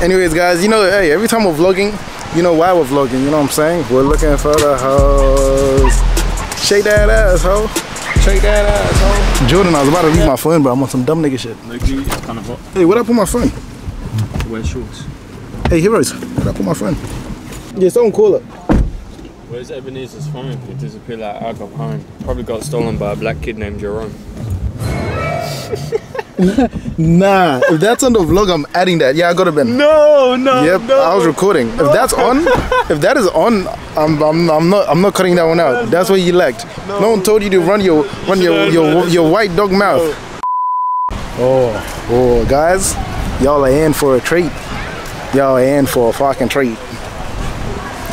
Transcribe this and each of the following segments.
Anyways guys, you know, hey, every time we're vlogging, you know why we're vlogging, you know what I'm saying? We're looking for the hoes. Shake that ass, ho. Shake that ass, ho. Jordan, I was about to read my phone, but I'm on some dumb nigga shit. Kind of hot. Hey, where'd I put my phone? Wear shorts. Hey, heroes, where'd I put my phone? Yeah, someone call it. Where's Ebenezer's phone? It disappeared like I got home. Probably got stolen by a black kid named Jordan. Nah, if that's on the vlog, I'm adding that. Yeah, I gotta been. No. Yep, no, I was recording. No. If that's on, if that is on, I'm not cutting that one out. That's what you lacked. No one told you to run your white dog mouth. No. Oh, guys, y'all are in for a treat. Y'all are in for a fucking treat.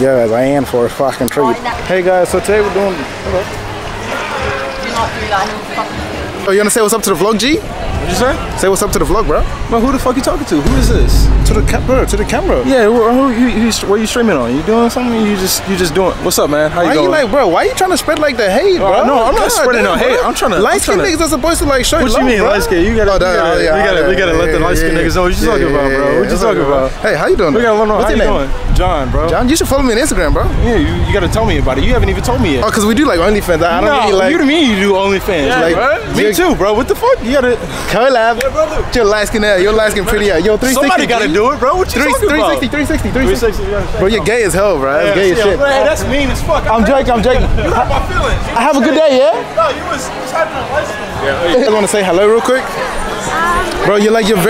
Yeah, I am for a fucking treat. Hey guys, so today we're doing. Hello. Do not do that. Oh, you wanna say what's up to the vlog, G? What'd you say? Say what's up to the vlog, bro. Man, who the fuck you talking to? Who is this? To the camera. To the camera. Yeah. Who what are you streaming on? You doing something? You just doing? What's up, man? How you going? Why you like, bro? Why are you trying to spread like the hate, bro? No, I'm not spreading no hate. I'm trying to. Light skin niggas are supposed to like show. What you mean, light skin? You gotta. We gotta let the light skin niggas know what you talking about, bro. What you talking about? Hey, how you doing? We gotta learn how you doing. John, bro. John, you should follow me on Instagram, bro. Yeah, you gotta tell me about it. You haven't even told me yet. Oh, cause we do like OnlyFans. I don't really like. You mean you do OnlyFans? Yeah, like, bro. Me too, bro. What the fuck? You gotta collab. Yeah, brother. Your light skin out. Your light skin pretty out. Yo, 360. Somebody gotta do it, bro. What you talking about? 360. Bro, you're gay as hell, bro. That's gay as shit. Bro, hey, that's mean as fuck. I'm joking. You hurt my feelings. I have a good day, yeah. No, you was having a light skin. Yeah. You guys wanna say hello real quick? Bro, you guys are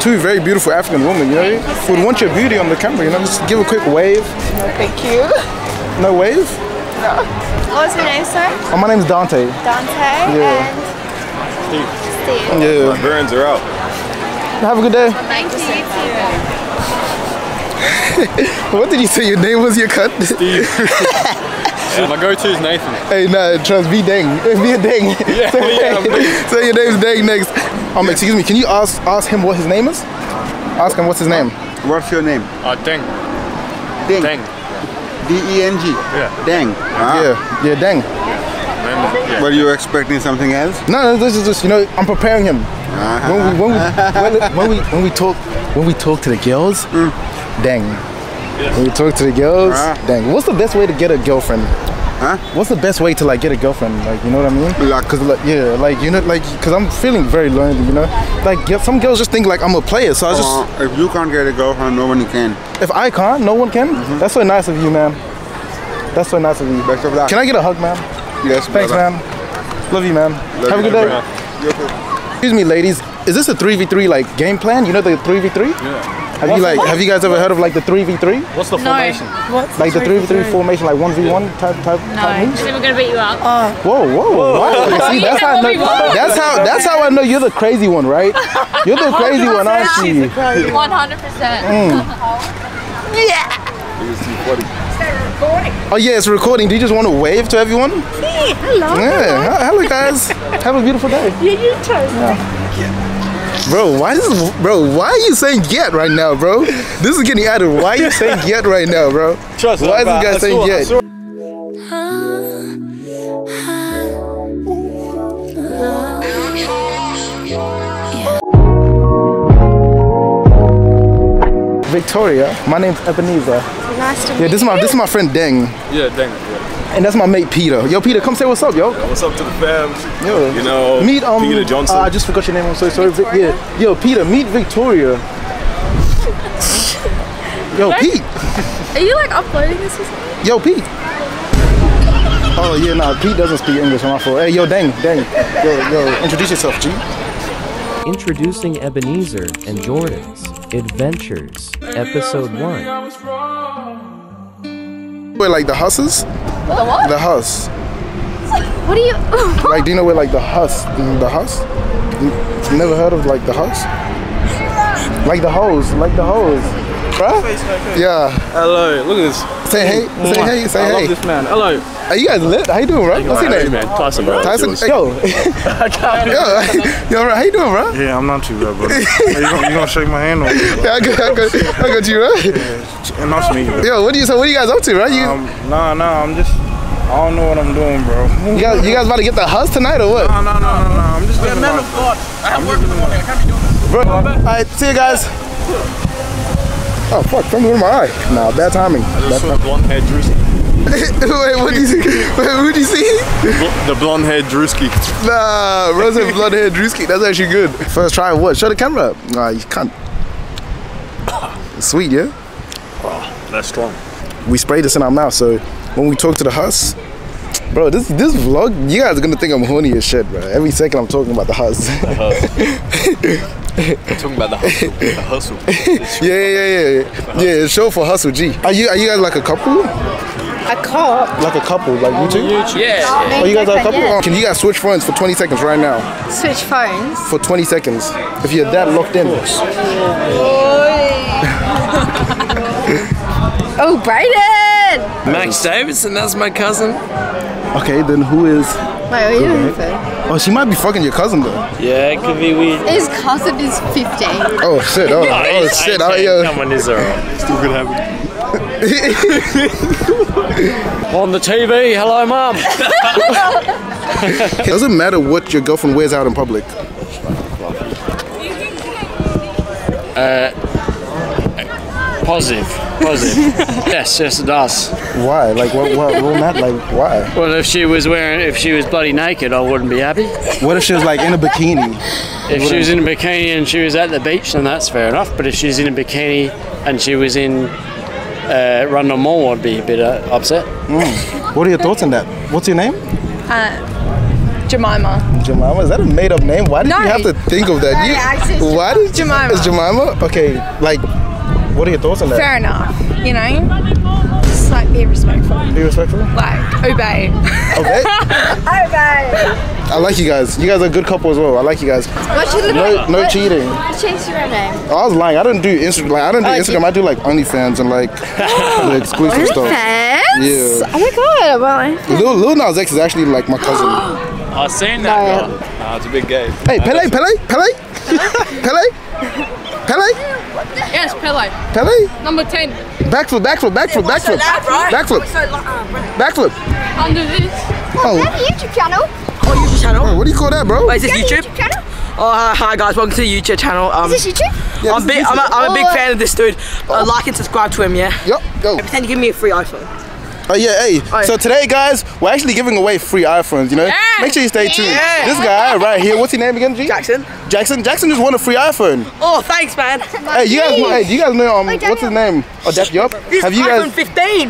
two very beautiful African women, you know? Would want your beauty on the camera, you know? Just give a quick wave. Thank you. No wave? No. What was your name, sir? Oh, my name's Dante. Dante, yeah. And Steve. Yeah. My burns are out. Have a good day. Thank you. What did you say your name was, your cut? Steve. Yeah, my go-to is Nathan. Hey, no, trust me, Dang. Be a Dang. Yeah, so your name's Dang next. Excuse me, can you ask him what his name is? Ask him what's his name. What's your name? Dang. Dang. D-E-N-G. Yeah. Dang. Yeah, Dang. Yeah. Were you expecting something else? No, this is just, you know, I'm preparing him. When we talk to the girls, Dang. Yes. When you talk to the girls, Dang. What's the best way to get a girlfriend? Huh? What's the best way to like get a girlfriend? Like, you know what I mean? Like, cause I'm feeling very lonely, you know. Like, some girls just think like I'm a player, so I just. If you can't get a girlfriend, no one can. If I can't, no one can. That's so nice of you, man. That's so nice of you. Best of luck. Can I get a hug, man? Yes. Thanks, man. Love you, man. Have a good day. Excuse me, ladies. Is this a 3v3 like game plan? You know the 3v3? Yeah. Have you guys ever heard of like the 3v3? What's the formation? What's like the 3v3 formation, like 1v1 type moves? No, because we're gonna beat you up. Whoa. See, that's how I know you're the crazy one, right? You're the crazy one, aren't you? 100%. Yeah. Oh yeah, it's recording. Do you just want to wave to everyone? Yeah, hello. Yeah, hello guys. Have a beautiful day. Yeah, you too. Yeah. Bro, why are you saying get right now, bro? This is getting added. Why are you saying get right now, bro? Trust me. Why is this guy saying get? Victoria, my name's Ebenezer. Nice to meet you. Yeah, this is my friend Dang. Yeah, Dang. Yeah. And that's my mate Peter. Yo, Peter, come say what's up, yo. Yeah, what's up to the fam? Yo, you know, meet Peter Johnson. I just forgot your name. I'm so sorry. Yeah. Yo, Peter, meet Victoria. Yo, Pete. Are you like uploading this or something? Yo, Pete. Oh yeah, nah. Pete doesn't speak English. My fault. Hey, yo, Dang. Yo. Introduce yourself, G. Introducing Ebenezer and Jordan's Adventures, Episode 1. Where like the husses? The what? The huss. What do you? Like, do you know where like the huss? The huss? You never heard of like the huss? Like the hose, bruh? Yeah. Hello. Look at this. Say hey. I love this man. Hello. Are you guys lit? How you doing, bro? What's your name, man? Tyson, bro. Tyson. Yo. Yo, bro. How you doing, bro? Yeah, I'm not too bad, bro. You gonna shake my hand? Or what? Yeah, I got you, bro. Yeah, nice to meet you, bro. Yo, what are you guys up to, right? Nah. I don't know what I'm doing, bro. You guys about to get the huss tonight or what? No. I'm just. I'm a man of God. I have work in the morning. I can't be doing this. Bro. All right. See you guys. Oh fuck, something in my eye. Nah, bad timing. I just saw a blonde haired Drewski. Wait, what did you see? Who'd you see? The blonde haired Drewski. Nah, Rosa blonde haired Drewski. That's actually good. First try, what? Show the camera up. Nah, you can't. It's sweet, yeah? Wow, that's strong. We sprayed this in our mouth, so when we talk to the huss, bro, this vlog, you guys are gonna think I'm horny as shit, bro. Every second I'm talking about the huss. The huss. I'm talking about the hustle. The hustle. Yeah, it's show for hustle, G. Are you guys like a couple? A couple? Like a couple, like you two? Yeah. Oh, you guys are a couple? Yeah. Can you guys switch phones for 20 seconds right now? Switch phones? For 20 seconds. If you're that locked in. Oh, Brayden! Max Davidson, that's my cousin. Okay, then who is... Wait, okay. Oh, she might be fucking your cousin though. Yeah, it could be weird. His cousin is 15. Oh shit! Oh, oh shit! Oh yeah. Come on, is alright. Still could happen. On the TV, hello, mom. It doesn't matter what your girlfriend wears out in public. Positive. Yes, it does. Why? Like, what not? Like, why? Well, if she was bloody naked, I wouldn't be happy. What if she was like in a bikini? If she was in a bikini and she was at the beach, then that's fair enough. But if she's in a bikini and she was in Rundle Mall, I'd be a bit upset. Mm. What are your thoughts on that? What's your name? Jemima. Jemima? Is that a made-up name? Why did you have to think of that? Why did Jemima? It's Jemima? Okay, like. What are your thoughts on that? Fair enough, you know? Just like be respectful. Be respectful? Like, obey. Obey? Obey! I like you guys. You guys are a good couple as well. I like you guys. No cheating. What changed your name? Oh, I was lying. I don't do Instagram. Like, I don't do Instagram. I do like OnlyFans and like the exclusive stuff. OnlyFans? Yeah. Oh my god. Well, Lil Nas X is actually like my cousin. I've seen that. No. Nah, it's a big game. Hey, Pele? Yes, Pele. Pele? Number 10. Backflip. Backflip. Under this. Oh, is that a YouTube channel? Oh, YouTube channel. Oh, what do you call that, bro? Wait, is this YouTube? Oh, hi guys, welcome to the YouTube channel. Is this YouTube? Yeah, I'm a big fan of this dude. Like and subscribe to him, yeah? Yup. Oh. Pretend you give me a free iPhone. Oh yeah, hey. Oh, yeah. So today, guys, we're actually giving away free iPhones. You know, make sure you stay tuned. Yeah. This guy right here, what's his name again? G? Jackson. Jackson just won a free iPhone. Oh, thanks, man. Hey, you guys, do you guys know what's his name? Oh, Dap Yup. Have you guys? iPhone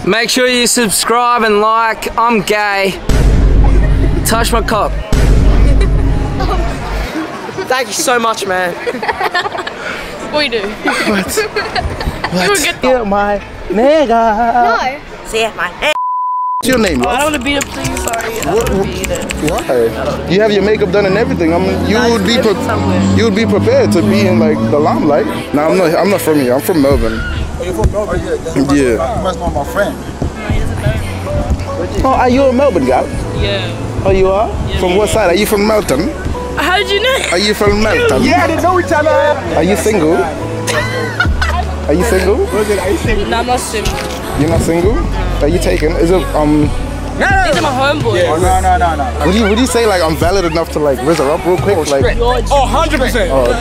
15. Make sure you subscribe and like. I'm gay. Touch my cock. Thank you so much, man. We do. What? Steal my nigga. No. Steal my nigga. What's your name? Oh, I don't want to beat up things. Sorry. Why? You have your makeup done and everything. You would be prepared to be in like the limelight. No, I'm not from here. I'm from Melbourne. Oh, you're from Melbourne? Oh, yeah. You must know my friend. Oh, are you a Melbourne guy? Yeah. Oh, you are? Yeah, from what side? Are you from Melton? How did you know? Are you from Melton? Yeah, they know each other. Are you single? Are you single? No, I'm not single. You're not single? Are you taken? Is it No. These are my homeboys. Yes. Oh, no. Would you say like I'm valid enough to like rizz her up real quick? Like 100%. Oh,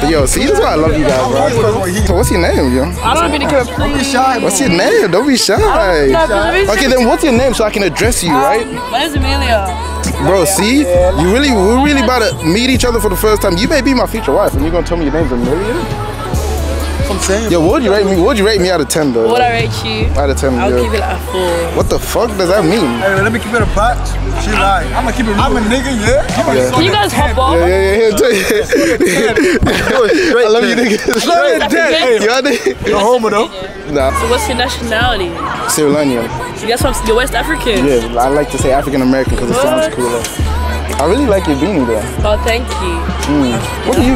yo, see, that's why I love you guys, bro. So what's your name, yo? I don't want to be shy. What's your name? Don't be shy. Okay, then what's your name so I can address you, right? My name's Amelia. Bro, see, we're really about to meet each other for the first time. You may be my future wife, and you're gonna tell me your name's Amelia. Yo, what would you rate me? What would you rate me out of 10 though? What I rate you? Out of 10, I'll give it like a 4. What the fuck does that mean? Hey, let me keep it a buck. She lied. I'm gonna keep it real. I'm a nigga, yeah. Can you guys hop off? Yeah. I love you, nigga. You're a homo though. Nah. So what's your nationality? Sri Lankan. You guys from the West African? Yeah, I like to say African American because it sounds cooler. I really like your beanie though. Oh, thank you.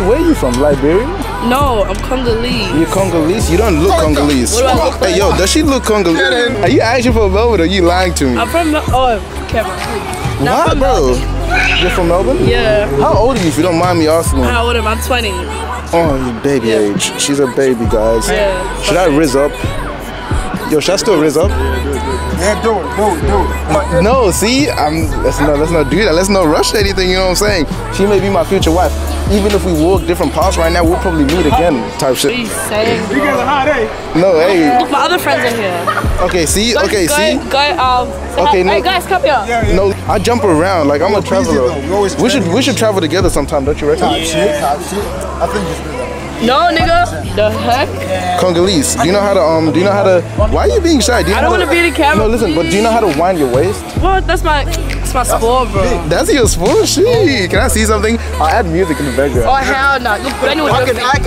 Where are you from? Liberia? No, I'm Congolese. You're Congolese? You don't look Congolese. What do I look like? Hey, yo, does she look Congolese? Are you asking for a Melbourne or are you lying to me? I'm from Melbourne. Oh, Cameron. No, what, bro? Melbourne. You're from Melbourne? Yeah. How old are you if you don't mind me asking? How old am I? I'm 20. Oh, baby age. She's a baby, guys. Yeah. Should I rizz up? Yo, should I still rizz up? Yeah, do it. No, see? Let's not do that. Let's not rush anything, you know what I'm saying? She may be my future wife. even if we walk different paths right now, we'll probably meet again, type shit. He's saying, you guys are hot, eh? No, hey. Look, my other friends are here. Okay, see? Guys, okay, okay, no. Hey, guys, come here. Yeah, yeah. No, I jump around. Like, I'm a traveler. We should travel together sometime, don't you reckon? Yeah. I think it's good. No, nigga. The heck? Congolese. Do you know how to why are you being shy? Do you know I don't want to be in the camera. No, listen, but do you know how to wind your waist? What? That's my sport, bro. That's your sport? Shit. Can I see something? I'll add music in the background. Oh, hell no. You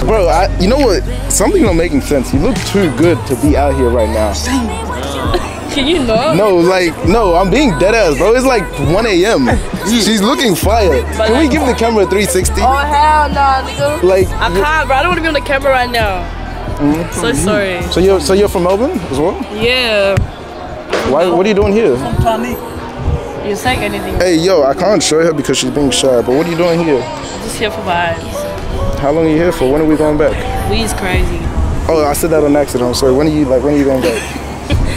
bro, you know what? Something's not making sense. You look too good to be out here right now. Can you not? No, like, no, I'm being dead ass, bro. It's like 1 a.m. She's looking fire. But can we give the camera a 360? Oh, hell nah, nigga. Like, I can't, bro. I don't want to be on the camera right now. Mm-hmm. So sorry. So you're from Melbourne as well? Yeah. Why? What are you doing here? From Plani. You're saying anything? Hey, yo, I can't show her because she's being shy. But what are you doing here? I'm just here for vibes. How long are you here for? When are we going back? We is crazy. Oh, I said that on accident. I'm sorry. When are you going back?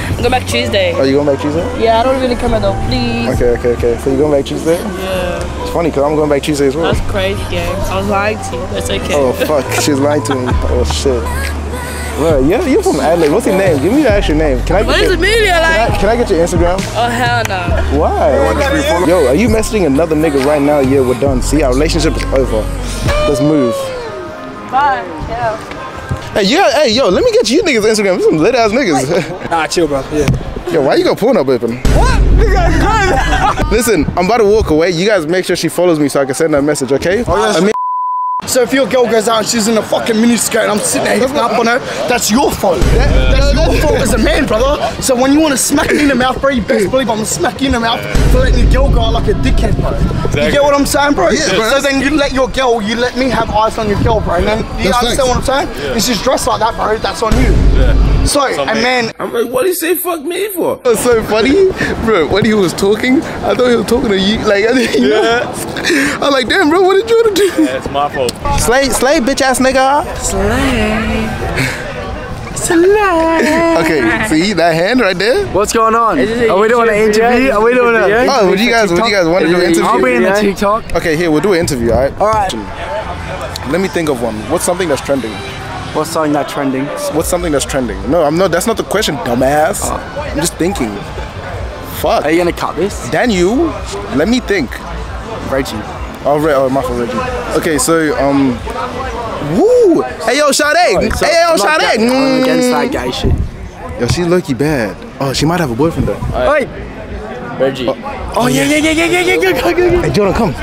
I'm going back Tuesday. Oh, you going back Tuesday? Yeah, I don't really come here though, please. Okay. So you going back Tuesday? Yeah. It's funny because I'm going back Tuesday as well. That's crazy, gang. I was lying to you. That's okay. Oh, fuck. She's lying to me. Oh, shit. Bro, you're from Adelaide. What's your name? Give me your actual name. Can I get your Instagram? Oh, hell no. Why? Yo, are you messaging another nigga right now? Yeah, we're done. See, our relationship is over. Let's move. Bye. Yeah. Hey, yo, let me get you niggas Instagram. There's some lit ass niggas. Nah, chill, bro. Yeah. Yo, why you got Pornhub open? What? You guys good? Listen, I'm about to walk away. You guys make sure she follows me so I can send her a message, okay? Oh, yes. So if your girl goes out and she's in a fucking miniskirt and I'm sitting there hitting up on her, that's your fault. That's your fault as a man, brother. So when you want to smack me in the mouth, bro, you best believe I'm going to smack you in the mouth for letting your girl go out like a dickhead, bro. Exactly. You get what I'm saying, bro? Yeah, bro. So then you let your girl, you let me have eyes on your girl, bro. And then, you understand what I'm saying? Yeah. If she's dressed like that, bro, that's on you. Yeah. So, and man, I'm like, what do you say fuck me for? That's so funny, bro. When he was talking, I thought he was talking to you. Like, I'm like, damn, bro, what did Jordan do? Yeah, it's my fault. Slay, bitch ass nigga. Slay. Okay, see that hand right there? What's going on? Are we doing an interview? Are we doing a interview? Oh, would you guys want to do an interview? I'll be in the TikTok. Okay, here, we'll do an interview, alright? Alright. Let me think of one. What's something that's trending? What's something that's trending? What's something that's trending? No, I'm not. That's not the question, dumbass. Oh. I'm just thinking. Fuck. Are you gonna cut this? Then you. Let me think. Reggie. Oh, my fault, Reggie. Okay, so Woo! Hey yo, Sade. Oh, so hey yo, Sade. I'm against that gay shit. Yo, she's low-key bad. Oh, she might have a boyfriend though. Right. Hey. Reggie. Oh yeah. Hey Jordan, come.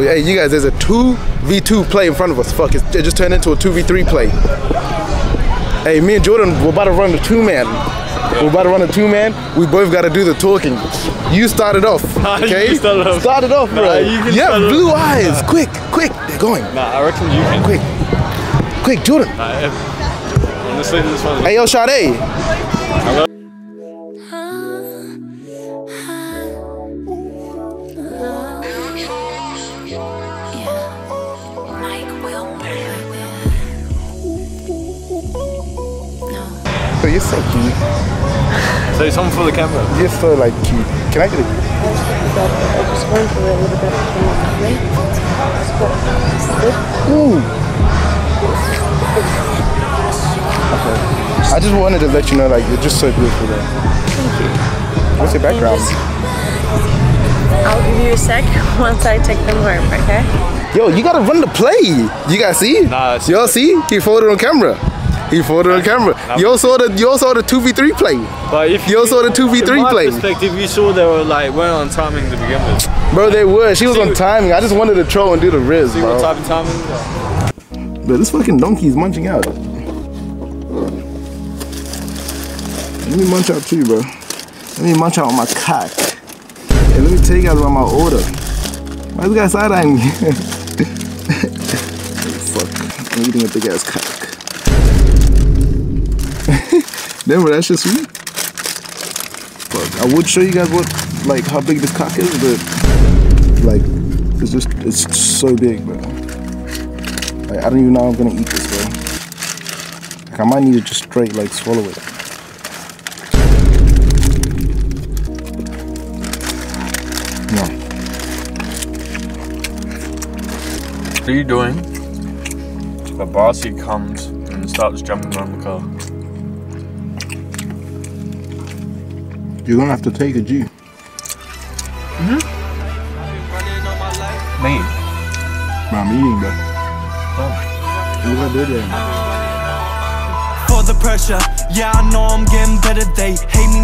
Hey, you guys, there's a 2v2 play in front of us. Fuck, it just turned into a 2v3 play. Hey, me and Jordan, we're about to run the two-man. We both got to do the talking. You started off, okay? Started off, bro. Nah, yeah, blue eyes. Nah. Quick. They're going. Nah, I reckon you can. Quick, Jordan. Nah, honestly, this one. Hey, yo, Sade. Hello. So you're so cute. So it's on for the camera. You're so like cute. Can I get it? I'm just going for a little bit of ooh. Okay. I just wanted to let you know, like, you're just so beautiful there. Thank you. What's your background? I'll give you a sec once I take them home, okay? Yo, you gotta run the play. You guys see? Nah, y'all see? He folded on camera. He folded on camera. You all saw the 2v3 play. But if you all saw the 2v3 play. From my perspective, you saw they weren't on timing to begin with. Bro, they were. She was on timing. I just wanted to troll and do the riz, bro. See what type of timing? Bro, this fucking donkey's munching out. Let me munch out too, bro. Let me munch out on my cock. Hey, let me tell you guys about my order. Why is this guy side-eyeing me? Fuck. I'm eating a big-ass cock. Damn, bro, that shit's sweet. Fuck. I would show you guys how big this cock is, but it's so big, bro. Like, I don't even know how I'm gonna eat this, bro. Like, I might need to just straight swallow it. No. What are you doing? The bossy comes and starts jumping on the car. You're gonna have to take a G. Me? My meeting, bro. Oh. You did it. For the pressure, yeah, I know I'm getting better. They hate me.